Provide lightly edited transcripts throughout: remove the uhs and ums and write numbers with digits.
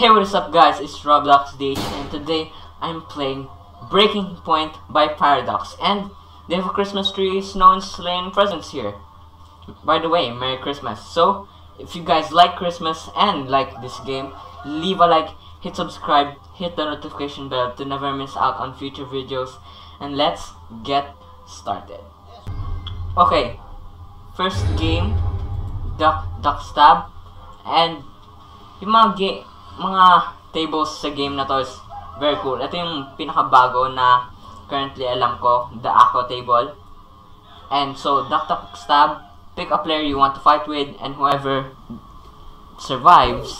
Hey, what is up guys, it's RobloxDH and today I'm playing Breaking Point by Paradox, and they have a Christmas tree, snow and sleighing presents here. By the way, Merry Christmas. So, if you guys like Christmas and like this game, leave a like, hit subscribe, hit the notification bell to never miss out on future videos, and let's get started. Okay, first game, Duck Duck Stab, and yung mga tables sa game na to is very cool. Ito yung pinakabago na currently alam ko, the Ako table. And so, Duck Duck Stab, pick a player you want to fight with, and whoever survives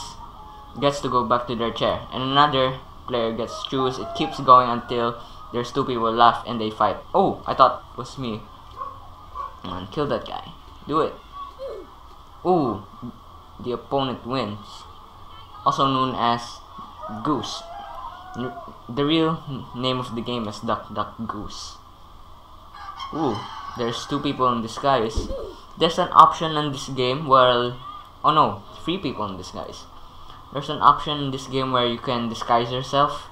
gets to go back to their chair. And another player gets to choose. It keeps going until there's two people left and they fight. Oh, I thought it was me. Come on, kill that guy. Do it. Ooh, the opponent wins. Also known as Goose. The real name of the game is Duck Duck Goose. Ooh, there's two people in disguise. There's an option in this game where... oh no, three people in disguise. There's an option in this game where you can disguise yourself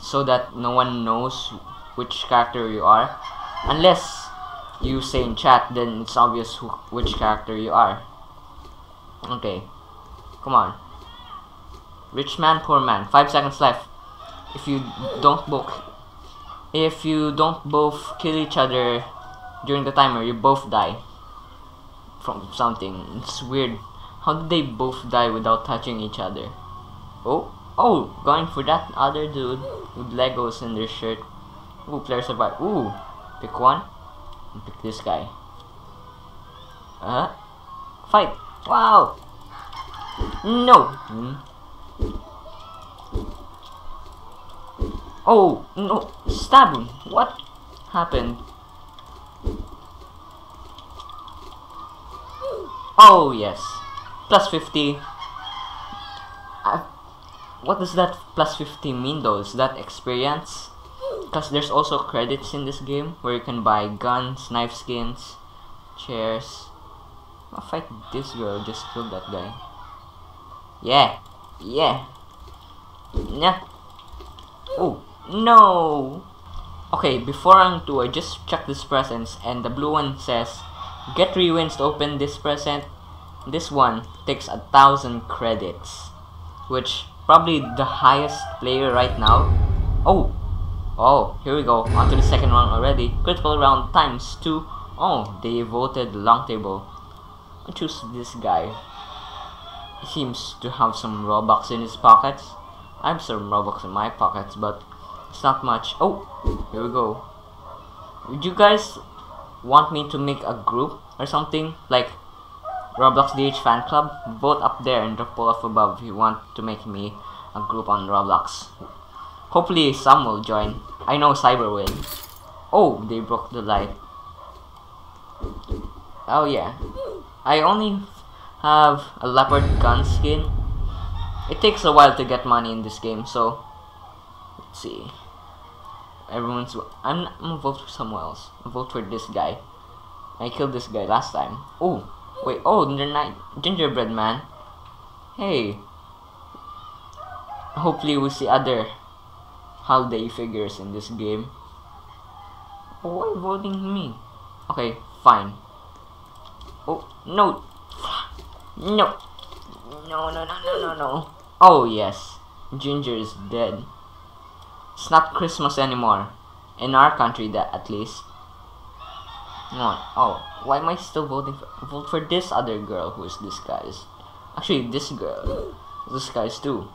so that no one knows which character you are. Unless you say in chat, then it's obvious which character you are. Okay. Come on. Rich man, poor man. 5 seconds left. If you don't both kill each other during the timer, you both die from something. It's weird. How did they both die without touching each other? Oh, going for that other dude with Legos in their shirt. Ooh, player survive. Ooh, pick one. And pick this guy. Fight! Wow. No! Oh, no! Stab him! What happened? Oh, yes. Plus 50. What does that plus 50 mean though? Is that experience? Because there's also credits in this game where you can buy guns, knife skins, chairs. I'll fight this girl, just kill that guy. Yeah. Nah. Oh, no. Okay, before round 2, I just checked this presents, and the blue one says, get 3 wins to open this present. This one takes 1,000 credits, which probably the highest player right now. Oh, here we go. On to the second round already. Critical round ×2. Oh, they voted long table. I'll choose this guy. He seems to have some Robux in his pockets. I have some Robux in my pockets, but it's not much. Oh, here we go. Would you guys want me to make a group or something? Like RobloxDH fan club? Vote up there and drop off above if you want to make me a group on Roblox. Hopefully some will join. I know Cyber will. Oh, they broke the light. Oh yeah. I only have a leopard gun skin. It takes a while to get money in this game, so let's see. I'm gonna vote for someone else. I'll vote for this guy. I killed this guy last time. Oh wait, gingerbread man. Hey, hopefully we'll see other holiday figures in this game. Why voting me? Okay, fine. Oh no. No. Oh yes, Ginger is dead. It's not Christmas anymore. In our country, that at least. Come on. Oh, why am I still vote for this other girl who is disguised? Actually, this girl is disguised too.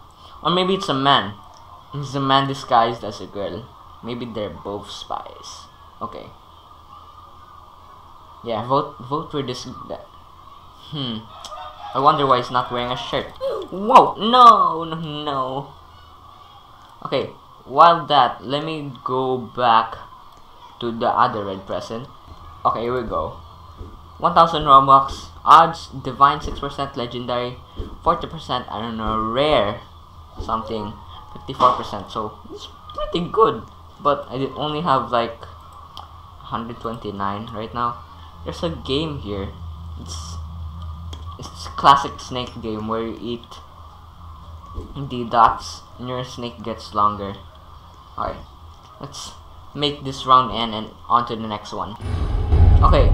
Or maybe it's a man. It's a man disguised as a girl. Maybe they're both spies. Okay. Yeah, vote for this. I wonder why he's not wearing a shirt. Whoa! No. Okay, while that, let me go back to the other red present. Okay, here we go. 1,000 Robux, odds, divine 6%, legendary, 40%, I don't know, rare, something, 54%. So it's pretty good. But I only have like 129 right now. There's a game here. It's a classic snake game where you eat into dots, and your snake gets longer. Alright, let's make this round end and on to the next one. Okay,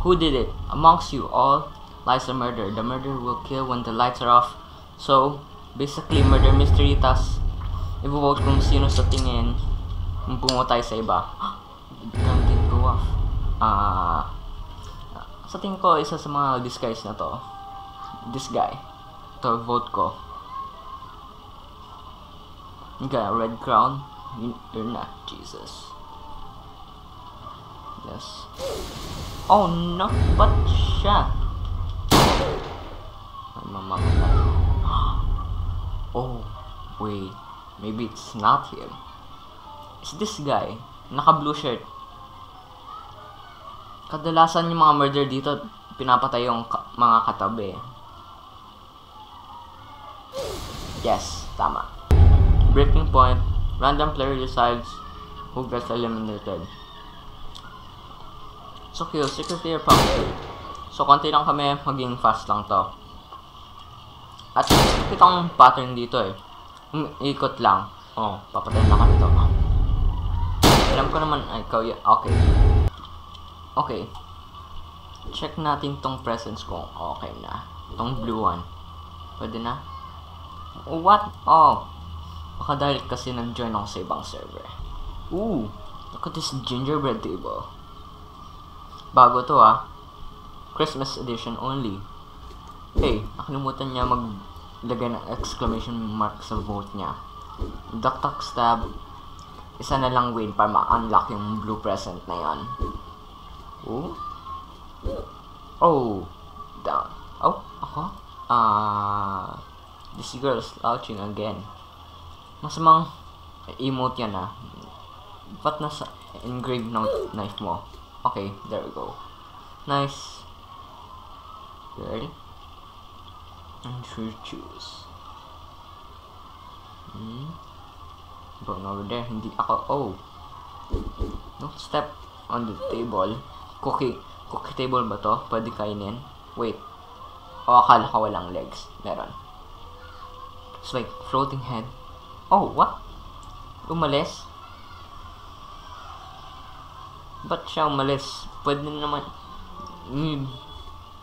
who did it? Amongst you all lies a murder. The murderer will kill when the lights are off. So, basically, murder mystery, tas ibuwag kung sino sa tingin kung pumutay sa iba. Don't get go off. Sa tingin ko, isa sa mga disguise na to. This guy. To vote ko. You got a red crown? You're not Jesus. Yes. Oh no, what shot? Oh, wait. Maybe it's not him. It's this guy. Naka-blue shirt. Kadalasan yung mga murder dito, pinapatay yung mga katabi. Yes, tama. Breaking point. Random player decides who gets eliminated. So, kill, secretary, probably. So, konti lang kami, maging fast lang to. At kita ang pattern dito eh. Ikot lang. Oh, papatayin na kami to. Alam ko naman, ay, ikaw yun. Okay. Okay. Check natin tong presence kung okay na. Tong blue one. Pwede na? What? Oh. Baka dahil kasi nag-join ako sa ibang server. Ooh. Look at this gingerbread table. Bago to ah. Christmas edition only. Hey, nakalimutan niya maglagay ng exclamation mark sa vote niya. Duck Duck stab. Isa na lang win para ma-unlock yung blue present na yon. Oh. Oh. Down. Oh, ako? This girl is slouching again. Masamang emote yan ah. Ba't nasa engraved note knife mo? Okay, there we go. Nice. You ready? And you choose. Going over there. Hindi ako. Oh. Don't step on the table. Cookie. Cookie table ba to? Pwede kainin. Wait. Oh, akala ko walang legs. Meron. It's like floating head. Oh, what? Umalis? Ba't siya umalis? Pwede naman.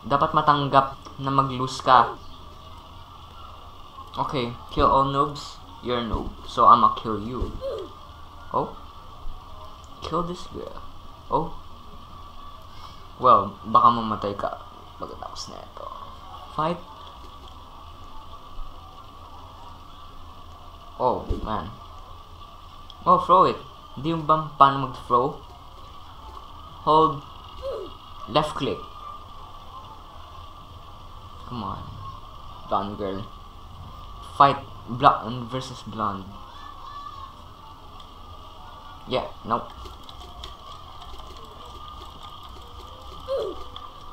Dapat matanggap na mag-lose ka. Okay, kill all noobs. You're a noob, so I'ma kill you. Oh? Kill this girl. Oh? Well, baka mamatay ka pagkatapos na ito. Fight? Oh, man. Oh, throw it. Di ba paano mag-throw? Hold left click. Come on, blonde girl. Fight blonde versus blonde. Yeah, nope.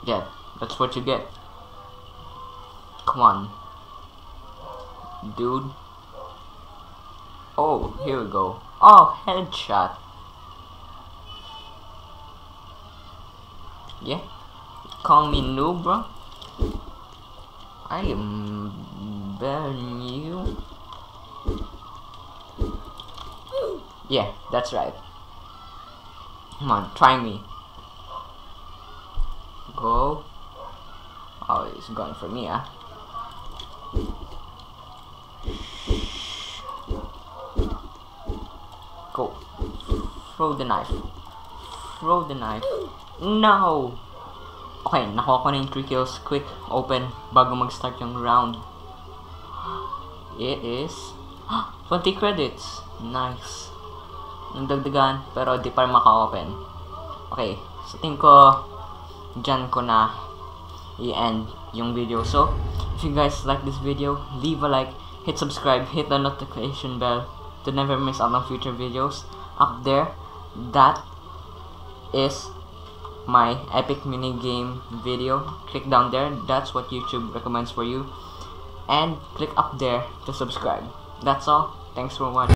Yeah, that's what you get. Come on, dude. Oh, here we go. Oh, headshot. Yeah, call me noob, bro. I am better than you. Yeah, that's right. Come on, try me. Go. Oh, he's going for me, huh? Go. Throw the knife. Throw the knife. No! Okay, nakuha ko na yung 3 kills. Quick, open, bago mag-start yung round. It is 20 credits. Nice. Nagdagdagan, pero di pa maka-open. Okay, so tingin ko, dyan ko na i-end yung video. So, if you guys like this video, leave a like, hit subscribe, hit the notification bell to never miss out on future videos. Up there, that is my epic mini game video. Click down there, that's what YouTube recommends for you, and click up there to subscribe. That's all, thanks for watching.